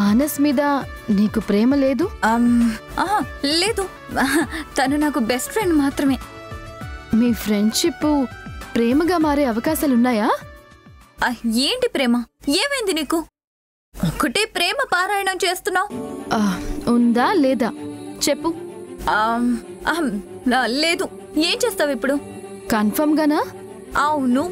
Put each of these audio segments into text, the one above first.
మానస్ మీద నీకు ప్రేమ లేదు? లేదు, తను నాకు బెస్ట్ ఫ్రెండ్ మాత్రమే. మీ ఫ్రెండ్షిప్ ప్రేమగా మారే అవకాశాలు ఉన్నాయా? ఏంటి ప్రేమ? ఏమైంది నీకు? ఒకటే ప్రేమ పారాయణం చేస్తున్నావు. ఉందా లేదా చెప్పు. లేదు. ఏం చేస్తావు ఇప్పుడు? కన్ఫర్మ్ గానా? అవును.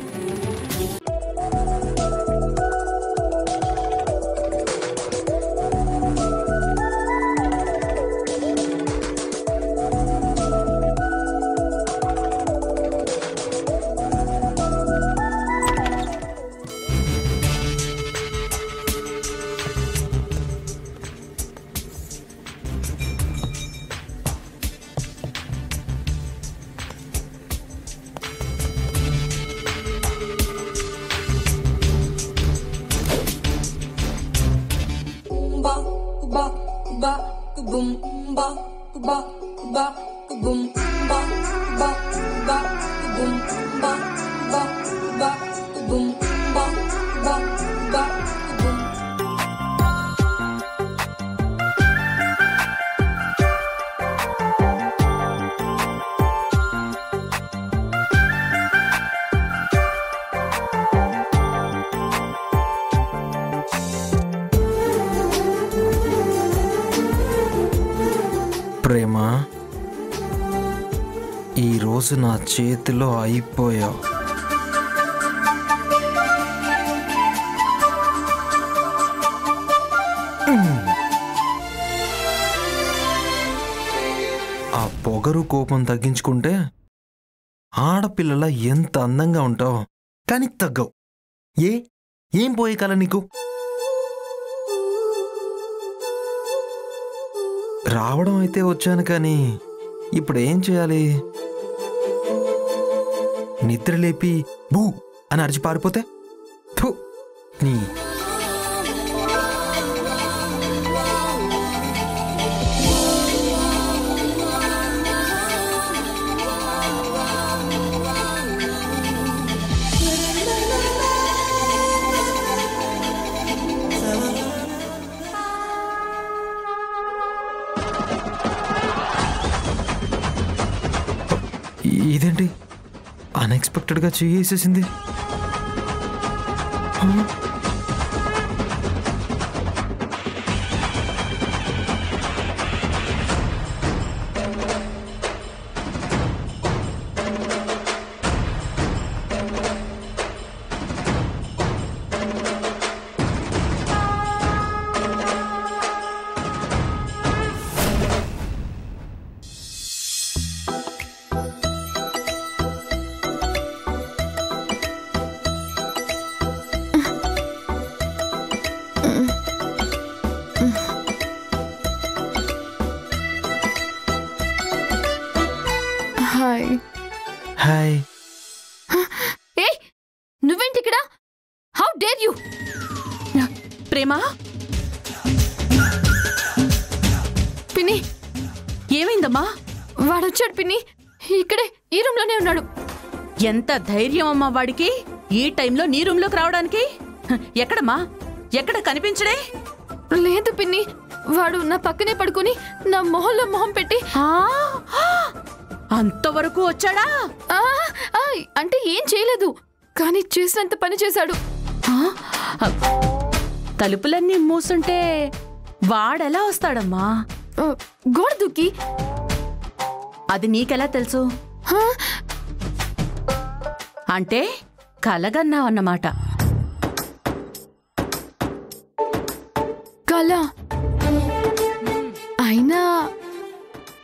ప్రేమా, ఈరోజు నా చేతిలో అయిపోయావు. ఆ పొగరు కోపం తగ్గించుకుంటే ఆడపిల్లల ఎంత అందంగా ఉంటావు, కానీ తగ్గవు. ఏం పోయే కల నీకు? రావడం అయితే వచ్చాను, కానీ ఇప్పుడేం చేయాలి? నిద్రలేపి బూ అని అరిచి పారిపోతే థూ నీ. ఇదేంటి అన్ఎక్స్పెక్టెడ్గా చేసేసింది? ఎంత ధైర్యం అమ్మా వాడికి ఈ టైంలో నీ రూమ్ లోకి రావడానికి? ఎక్కడమ్మా? ఎక్కడ కనిపించడే లేదు పిన్ని. వాడు నా పక్కనే పడుకుని నా మొహంలో మొహం పెట్టి. అంతవరకు వచ్చాడా? అంటే ఏం చేయలేదు, కానీ చేసినంత పని చేశాడు. తలుపులన్నీ మూసుంటే వాడెలా వస్తాడమ్మా? గోడ దూకి. అది నీకెలా తెలుసు? అంటే కలగన్నావన్నమాట. కల అయినా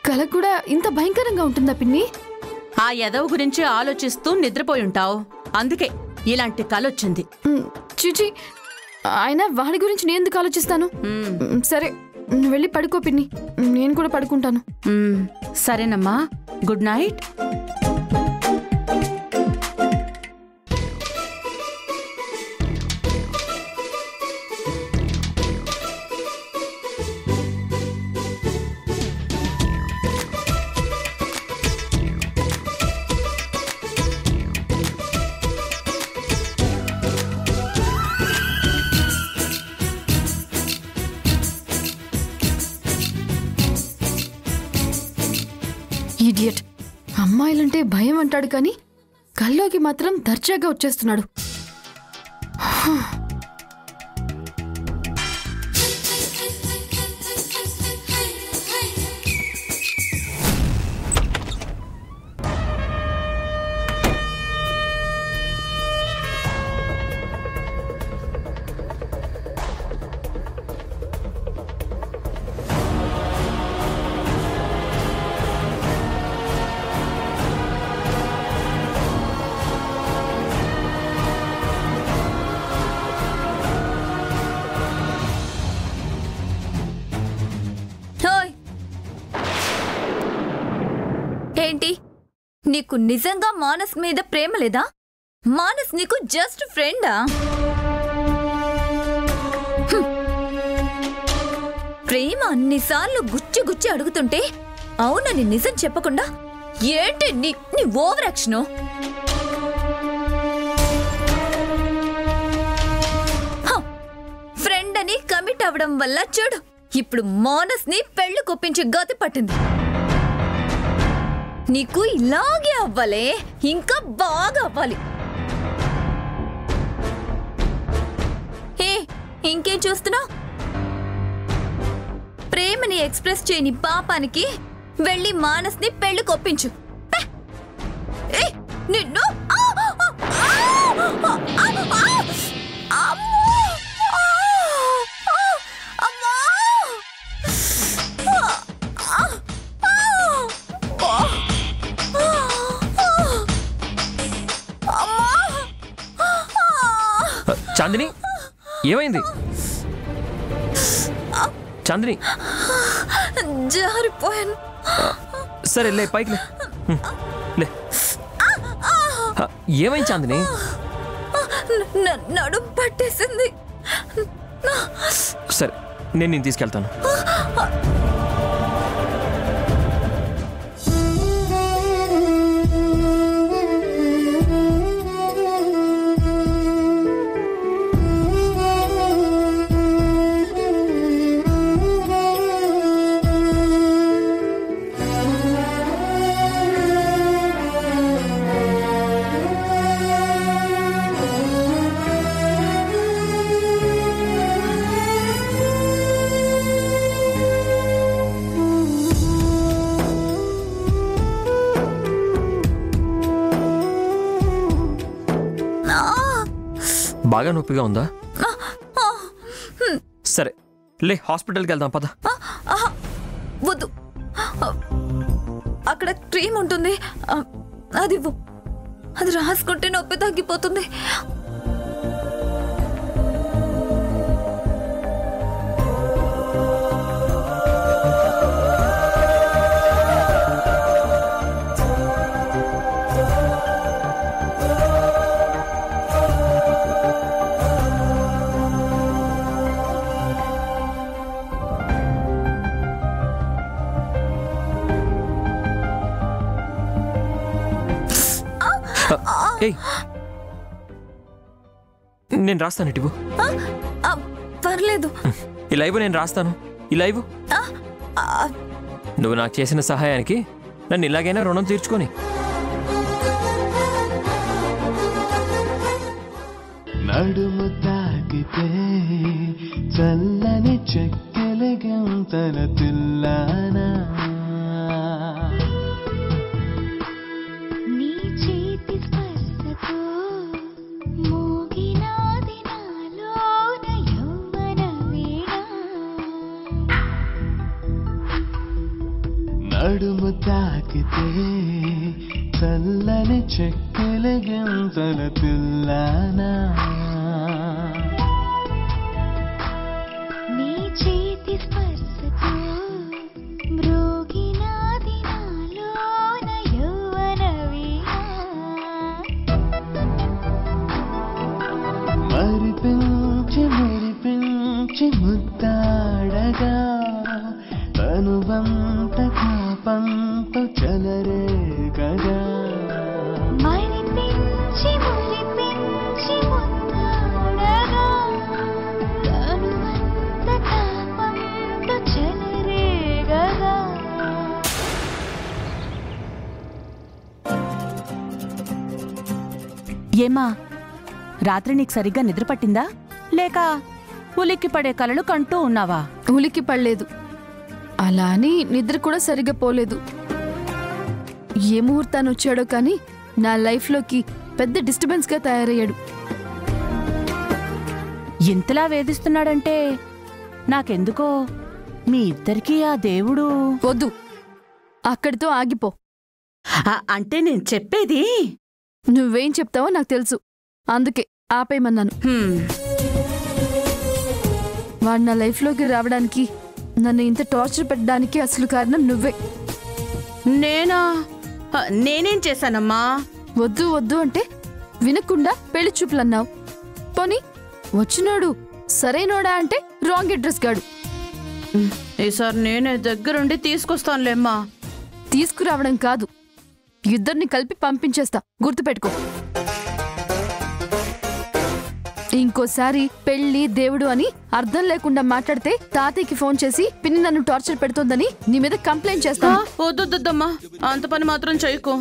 కల కూడా ఇంత భయంకరంగా ఉంటుందా పిన్ని? ఆ యదవ గురించి ఆలోచిస్తూ నిద్రపోయి ఉంటావు, అందుకే ఇలాంటి కలొచ్చింది. చిచి, అయినా వాడి గురించి నేను ఎందుకు ఆలోచిస్తాను? సరే నువ్వు వెళ్ళి పడుకో పిన్ని, నేను కూడా పడుకుంటాను. సరేనమ్మా, గుడ్ నైట్. ఇడియట్ అమ్మాయిలంటే భయం అంటాడు కానీ కల్లోకి మాత్రం దర్జాగా వచ్చేస్తున్నాడు. నీకు నిజంగా మానస్ మీద ప్రేమ లేదా? మానస్ నీకు జస్ట్ ఫ్రెండా? ప్రేమ అన్నిసార్లు గుచ్చి గుచ్చి అడుగుతుంటే అవునని నిజం చెప్పకుండా ఏంటి నీ ఓవర్ యాక్షన్? ఫ్రెండ్ అని కమిట్ అవ్వడం వల్ల చూడు ఇప్పుడు మానస్ ని పెళ్లి కొప్పించి గతి పట్టింది. నీకు ఇలాగే అవ్వాలే, ఇంకా బాగా అవ్వాలి. ఏ ఇంకేం చూస్తున్నావు? ప్రేమని ఎక్స్ప్రెస్ చేయని పాపానికి వెళ్ళి మానస్ని పెళ్లి కొప్పించు. నిన్ను చాందిని ఏమైంది? చాందిని జారిపోయాను. సరే లే, పైకి లే. ఏమైంది చాందిని? నడుము పట్టేసింది. సరే నేను తీసుకెళ్తాను. బాగా నొప్పిగా ఉందా? సరే లే, హాస్పిటల్కి వెళ్దాం పద. వద్దు, అక్కడ క్రీమ్ ఉంటుంది, అది అది రాసుకుంటే నొప్పి తగ్గిపోతుంది. నేను రాస్తాను, ఇటు పర్లేదు. ఇలా ఇవ్వు, నేను రాస్తాను. ఇలా ఇవ్వు. నువ్వు నాకు చేసిన సహాయానికి నన్ను ఇలాగైనా రుణం తీర్చుకొని. నడుము తాకితే చల్లని చెక్కలు గంతల తిల్లానా అడుము తాకితే చల్లని చెక్కలు గంతల తిల్లానా నీ చేతి స్పర్శతో మ్రోగినాది నాలోన యౌవన వీణ మరిపించి మరిపించి ముద్దాడగా అనుబంత పాపంతో చలరే గగా ఏమా రాత్రి నీకు సరిగ్గా నిద్ర పట్టిందా లేక ఉలిక్కి పడే కలలు కంటూ ఉన్నావా? ఉలిక్కి పడలేదు, అలాని నిద్ర కూడా సరిగ్గా పోలేదు. ఏ ముహూర్తాన్ని వచ్చాడో కానీ నా లైఫ్లోకి పెద్ద డిస్టర్బెన్స్గా తయారయ్యాడు. ఎంతలా వేధిస్తున్నాడంటే నాకెందుకో మీ ఇద్దరికీ ఆ దేవుడు వద్దు. అక్కడితో ఆగిపో. అంటే నేను చెప్పేది నువ్వేం చెప్తావో నాకు తెలుసు, అందుకే ఆపేయమన్నాను. వాడు నా లైఫ్లోకి రావడానికి, నన్ను ఇంత టార్చర్ పెట్టడానికి అసలు కారణం నువ్వే. నేనా? నేనేం చేశానమ్మా? వద్దు వద్దు అంటే వినకుండా పెళ్లి చూపులన్నావు. పోనీ వచ్చినోడు సరైనోడా అంటే రాంగ్ అడ్రస్ గాడు. ఈసారి నేనే దగ్గరుండి తీసుకొస్తానులేమ్మా. తీసుకురావడం కాదు, ఇద్దరిని కలిపి పంపించేస్తా, గుర్తుపెట్టుకో. ఇంకోసారి పెళ్లి దేవుడు అని అర్థం లేకుండా మాట్లాడితే తాతయ్యకి ఫోన్ చేసి పిన్ని నన్ను టార్చర్ పెడుతోందని నీ మీద కంప్లైంట్ చేస్తా. వద్దొద్దమ్మా, అంత పని మాత్రం చేయకు.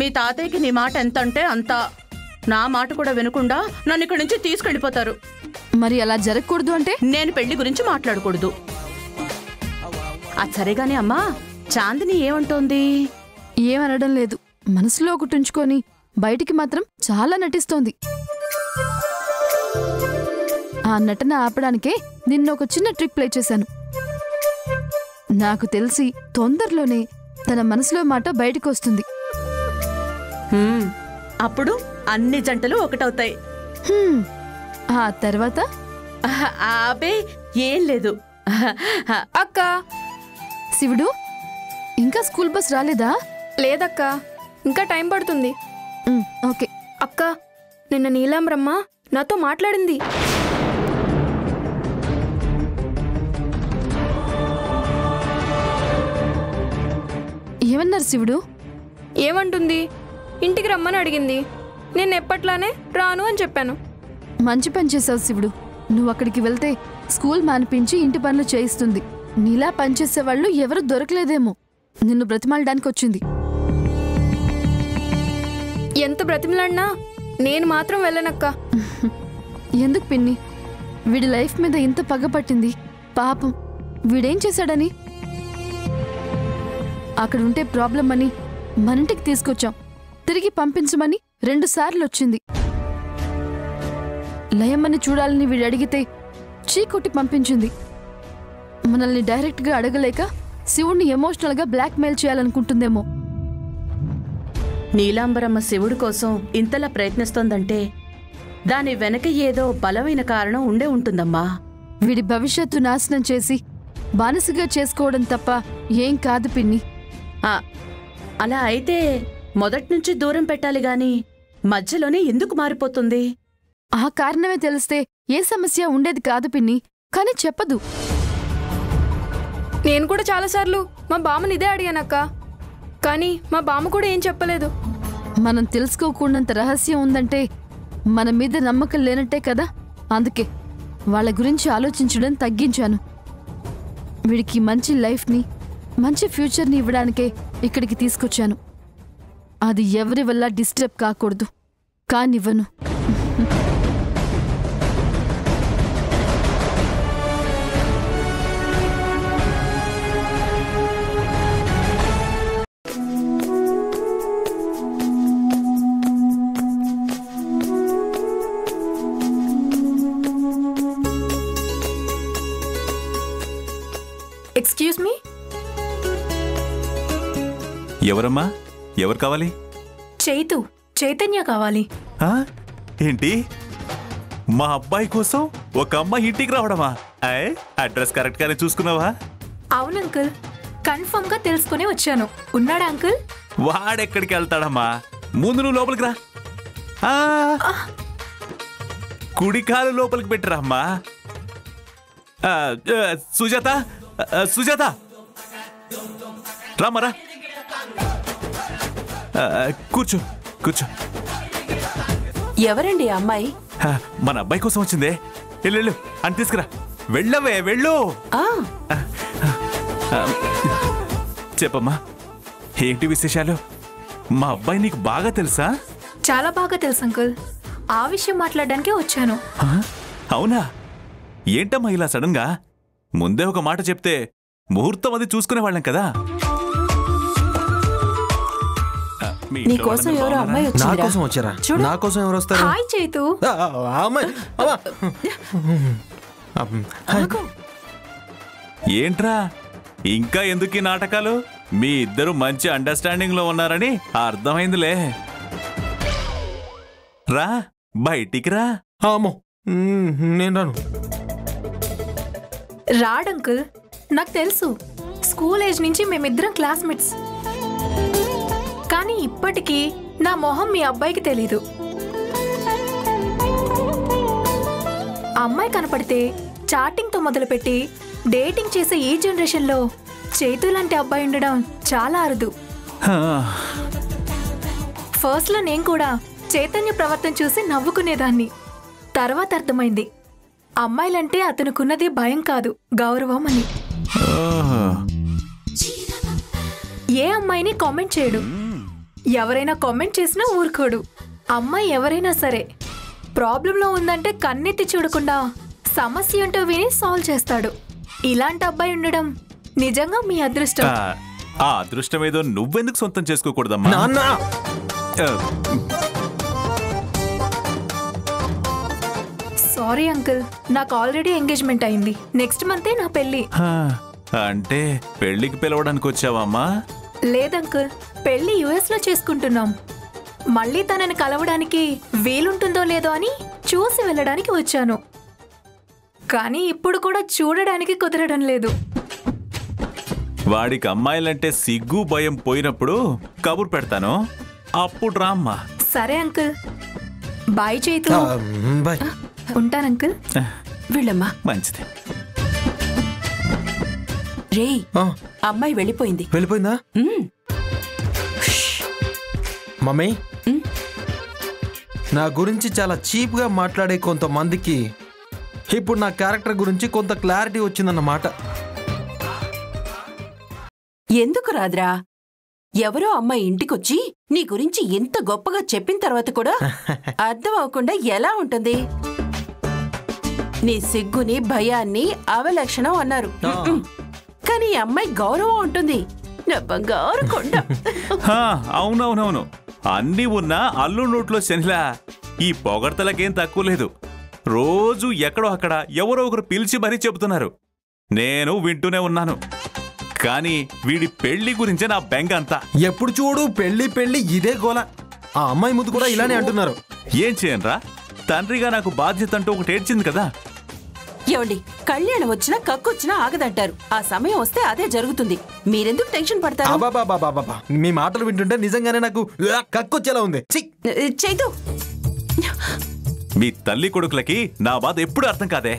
మీ తాతయ్యకి నీ మాట ఎంత అంటే అంత. నా మాట కూడా వినకుండా నన్ను ఇక్కడి నుంచి తీసుకెళ్ళిపోతారు. మరి అలా జరగకూడదు అంటే నేను పెళ్లి గురించి మాట్లాడకూడదు. అది సరేగానే అమ్మా, చాందిని ఏమంటోంది? ఏమనడం లేదు, మనసులో ఒకటి ఉంచుకొని బయటికి మాత్రం చాలా నటిస్తోంది. ఆ నటన ఆపడానికే నిన్న ఒక చిన్న ట్రిక్ ప్లే చేశాను. నాకు తెలిసి తొందరలోనే తన మనసులో మాట బయటకు వస్తుంది. అప్పుడు అన్ని జంటలు ఒకటవుతాయి. ఆ తర్వాత ఆబే ఏం లేదు. అక్క, శివుడు ఇంకా స్కూల్ బస్ రాలేదా? లేదక్క, ఇంకా టైం పడుతుంది. ఓకే అక్క, నిన్న నీలాంబరమ్మ నాతో మాట్లాడింది. ఏమన్నారు శివుడు? ఏమంటుంది? ఇంటికి రమ్మని అడిగింది. నేను ఎప్పట్లానే రాను అని చెప్పాను. మంచి పని చేసావు శివుడు, నువ్వు అక్కడికి వెళ్తే స్కూల్ మానిపించి ఇంటి పనులు చేయిస్తుంది. నీలా పనిచేసేవాళ్ళు ఎవరు దొరకలేదేమో, నిన్ను బ్రతిమాలడానికి వచ్చింది. ఎంత బ్రతిమలాడినా నేను మాత్రం వెళ్ళనక్క. ఎందుకు పిన్ని? వీడి లైఫ్ మీద ఇంత పగ పట్టింది, పాపం వీడేం చేశాడని? అక్కడ ఉంటే ప్రాబ్లం అని మనింటికి తీసుకొచ్చాం, తిరిగి పంపించమని 2 సార్లు వచ్చింది. లయమ్మని చూడాలని వీడు అడిగితే చీకొట్టి పంపించింది. మనల్ని డైరెక్ట్గా అడగలేక శివుడిని ఎమోషనల్గా బ్లాక్మెయిల్ చేయాలనుకుంటుందేమో. నీలాంబరమ్మ శివుడి కోసం ఇంతలా ప్రయత్నిస్తోందంటే దాని వెనక ఏదో బలమైన కారణం ఉండే ఉంటుందమ్మా. వీడి భవిష్యత్తు నాశనం చేసి బానిసగా చేసుకోవడం తప్ప ఏం కాదు పిన్ని. అలా అయితే మొదట్నుంచి దూరం పెట్టాలి గాని మధ్యలోనే ఎందుకు మారిపోతుంది? ఆ కారణమే తెలిస్తే ఏ సమస్య ఉండేది కాదు పిన్ని, కానీ చెప్పదు. నేను కూడా చాలాసార్లు మా బామ్మని ఇదే అడిగానక్క, కానీ మా బామ్మ కూడా ఏం చెప్పలేదు. మనం తెలుసుకోకూడనంత రహస్యం ఉందంటే మన మీద నమ్మకం లేనట్టే కదా. అందుకే వాళ్ళ గురించి ఆలోచించడం తగ్గించాను. వీడికి మంచి లైఫ్ని, మంచి ఫ్యూచర్ని ఇవ్వడానికే ఇక్కడికి తీసుకొచ్చాను. అది ఎవరి వల్ల డిస్టర్బ్ కాకూడదు, కానివ్వను. ఎక్స్క్యూజ్ మీ, ఎవరమ్మా? ఎవరు కావాలి? చైతన్య కావాలి. ఏంటి, మా అబ్బాయి కోసం ఒక అమ్మాయి ఇంటికి రావడమా? అడ్రస్ కరెక్ట్ గానే చూసుకున్నావా? అవును అంకుల్, కన్ఫర్మ్ గా తెలుసుకుని వచ్చాను. ఉన్నాడా అంకుల్? వాడెక్కడికి వెళ్తాడమ్మా, ముందు నువ్వు లోపలికి రా. కుడికాలు లోపలికి పెట్టరామ్మా. సుజాత, సుజాత రామరా, కూర్చో కూర్చో. ఎవరండి అమ్మాయి? మన అబ్బాయి కోసం వచ్చిందే. వెళ్ళు అని తీసుకురా. వెళ్ళవే, వెళ్ళు. చెప్పమ్మా, ఏంటి విశేషాలు? మా అబ్బాయి నీకు బాగా తెలుసా? చాలా బాగా తెలుసు అంకుల్. ఆ విషయం మాట్లాడడానికే వచ్చాను. అవునా? ఏంటమ్మా ఇలా సడన్ గా? ముందే ఒక మాట చెప్తే ముహూర్తం అది చూసుకునేవాళ్ళం కదా. నీకోసం ఎవరో అమ్మాయి వచ్చారా? నా కోసం వచ్చారా? నా కోసం ఎవరు వస్తారు? హాయ్ చైతు. అమ్మాయి ఏంట్రా ఇంకా ఎందుకు ఈ నాటకాలు? మీ ఇద్దరు మంచి అండర్స్టాండింగ్ లో ఉన్నారని అర్థమైందిలే. రా బయటికి రా. నేను రాను. రాడంకుల్, నాకు తెలుసు. స్కూల్ ఏజ్ నుంచి మేమిద్దరం క్లాస్మేట్స్. కానీ ఇప్పటికీ నా మొహం మీ అబ్బాయికి తెలీదు. అమ్మాయి కనపడితే చాటింగ్తో మొదలుపెట్టి డేటింగ్ చేసే ఈ జనరేషన్లో చైతు లాంటి అబ్బాయి ఉండడం చాలా అరుదు. ఫస్ట్లో నేను కూడా చైతన్య ప్రవర్తన చూసి నవ్వుకునేదాన్ని. తర్వాత అర్థమైంది అమ్మాయిలంటే అతనుకున్నది భయం కాదు, గౌరవం అని. ఏ అమ్మాయిని కామెంట్ చేయడు, ఎవరైనా కామెంట్ చేసినా ఊరుకోడు. అమ్మాయి ఎవరైనా సరే ప్రాబ్లంలో ఉందంటే కన్నెత్తి చూడకుండా సమస్య ఏంటో విని సాల్వ్ చేస్తాడు. ఇలాంటి అబ్బాయి ఉండడం నిజంగా మీ అదృష్టం. ఆ అదృష్టం ఏదో నువ్వెందుకు సొంతం చేసుకోకూడదమ్మా? సారీ అంకుల్, నాకు ఆల్రెడీ ఎంగేజ్మెంట్ అయింది. నెక్స్ట్ మంతే నా పెళ్లి. అంటే పెళ్లికి పిలవడానికి వచ్చావమ్మా? లేదంకుల్, పెళ్లి యుఎస్ లో చేసుకుంటున్నాం. మళ్ళీ తనని కలవడానికి వీలుంటుందో లేదో అని చూసి వెళ్ళడానికి వచ్చాను. కానీ ఇప్పుడు కూడా చూడడానికి కుదరడం లేదు. వాడికి అమ్మాయిలంటే సిగ్గు భయం పోయినప్పుడు కబురు పెడతాను, అప్పుడు రామ్మా. సరే అంకుల్, బాయ్ చైతు. బాయ్, ఉంటాను అంకుల్. వెళ్ళమ్మా. మంచిది. రే, అమ్మాయి వెళ్ళిపోయింది. వెళ్ళిపోయిందా? మమ్మీ, నా గురించి చాలా చీప్గా మాట్లాడే కొంతమందికి ఇప్పుడు నా క్యారెక్టర్ గురించి కొంత క్లారిటీ వచ్చిందన్నమాట. ఎందుకు రాదురా? ఎవరో అమ్మాయి ఇంటికొచ్చి నీ గురించి ఎంత గొప్పగా చెప్పిన తర్వాత కూడా అర్థం అవకుండా ఎలా ఉంటుంది? నీ సిగ్గుని, భయాన్ని అవలక్షణం అన్నారు, కానీ అమ్మాయి గౌరవం ఉంటుంది. అవునవునవును, అన్నీ ఉన్నా అల్లు నోట్లో శనిలా. ఈ పొగడ్తలకేం తక్కువ లేదు. రోజు ఎక్కడో అక్కడ ఎవరో ఒకరు పిలిచి మరీ చెబుతున్నారు. నేను వింటూనే ఉన్నాను. కానీ వీడి పెళ్లి గురించే నా బెంగ అంతా. ఎప్పుడు చూడు పెళ్లి పెళ్లి ఇదే గోల. ఆ అమ్మాయి ముందు కూడా ఇలానే అంటున్నారు. ఏం చేయనురా, తండ్రిగా నాకు బాధ్యత అంటూ ఒకటి ఏడ్చింది కదా. ఏమండి, కళ్యాణం వచ్చినా కక్కొచ్చినా ఆగదంటారు. ఆ సమయం వస్తే అదే జరుగుతుంది. మీరెందుకు టెన్షన్ పడతారు? బాబా, మీ మాటలు వింటుంటే నిజంగానే నాకు కక్కొచ్చేలా ఉంది. చైతు, మీ తల్లి కొడుకులకి నా బాధ ఎప్పుడు అర్థం కాదే.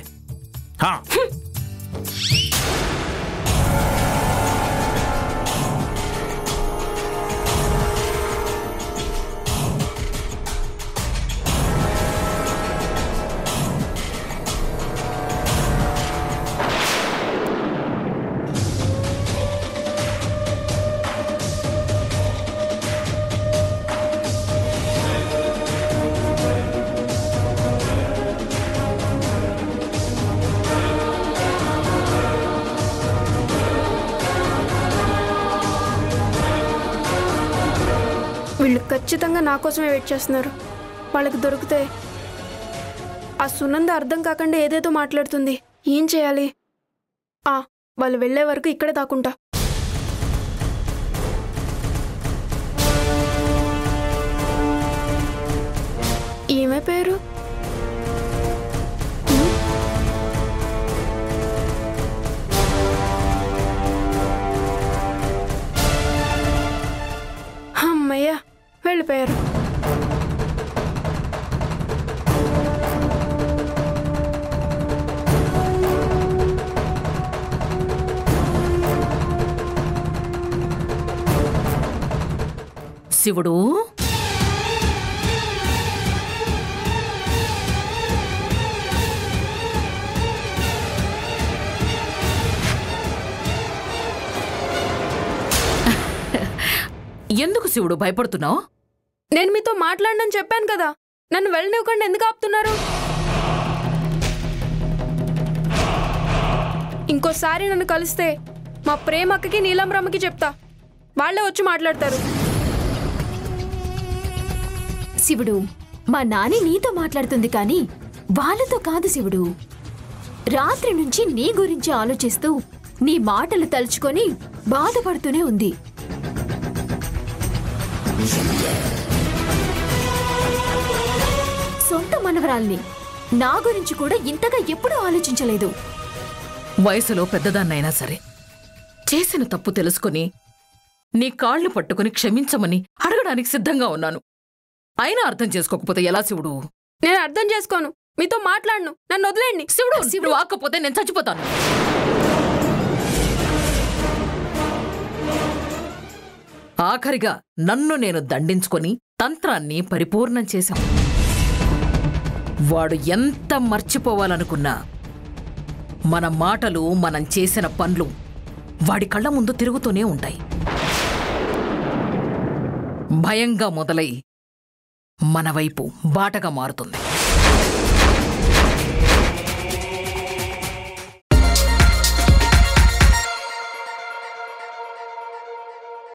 ఖచ్చితంగా నా కోసమే వెయిట్ చేస్తున్నారు. వాళ్ళకి దొరికితే. ఆ సునంద అర్థం కాకుండా ఏదేదో మాట్లాడుతుంది. ఏం చేయాలి? వాళ్ళు వెళ్ళే వరకు ఇక్కడే దాక్కుంటా. ఏమే పేరు? అమ్మయ్యా, వెళ్ళిపోయారు. శివుడు, ఎందుకు శివుడు భయపడుతున్నావు? నేను మీతో మాట్లాడనని చెప్పాను కదా, నన్ను వెళ్ళనివ్వకండి ఎందుకు ఆపుతున్నారు? ఇంకోసారి నన్ను కలిస్తే మా ప్రేమక్కకి నీలంబ్రమ్మకి చెప్తా, వాళ్ళే వచ్చి మాట్లాడతారు. శివుడు, మా నాని నీతో మాట్లాడుతుంది కానీ వాళ్ళతో కాదు. శివుడు, రాత్రి నుంచి నీ గురించి ఆలోచిస్తూ నీ మాటలు తలుచుకొని బాధపడుతూనే ఉంది. సొంత మనవరాల్ని నా గురించి కూడా ఇంతగా ఎప్పుడూ ఆలోచించలేదు. వయసులో పెద్దదాన్నైనా సరే చేసిన తప్పు తెలుసుకుని నీ కాళ్ళు పట్టుకుని క్షమించమని అడగడానికి సిద్ధంగా ఉన్నాను. అయినా అర్థం చేసుకోకపోతే ఎలా శివుడు? నేను అర్థం చేసుకోను, మీతో మాట్లాడను, నన్ను వదిలేండి. శివుడు, శివుడు ఆకపోతే నేను చచ్చిపోతాను. ఆఖరిగా నన్ను నేను దండించుకొని తంత్రాన్ని పరిపూర్ణం చేశాం. వాడు ఎంత మర్చిపోవాలనుకున్నా మన మాటలు మనం చేసిన పనులు వాడి కళ్ళ ముందు తిరుగుతూనే ఉంటాయి. భయంగా మొదలై మన వైపు బాటగా మారుతుంది.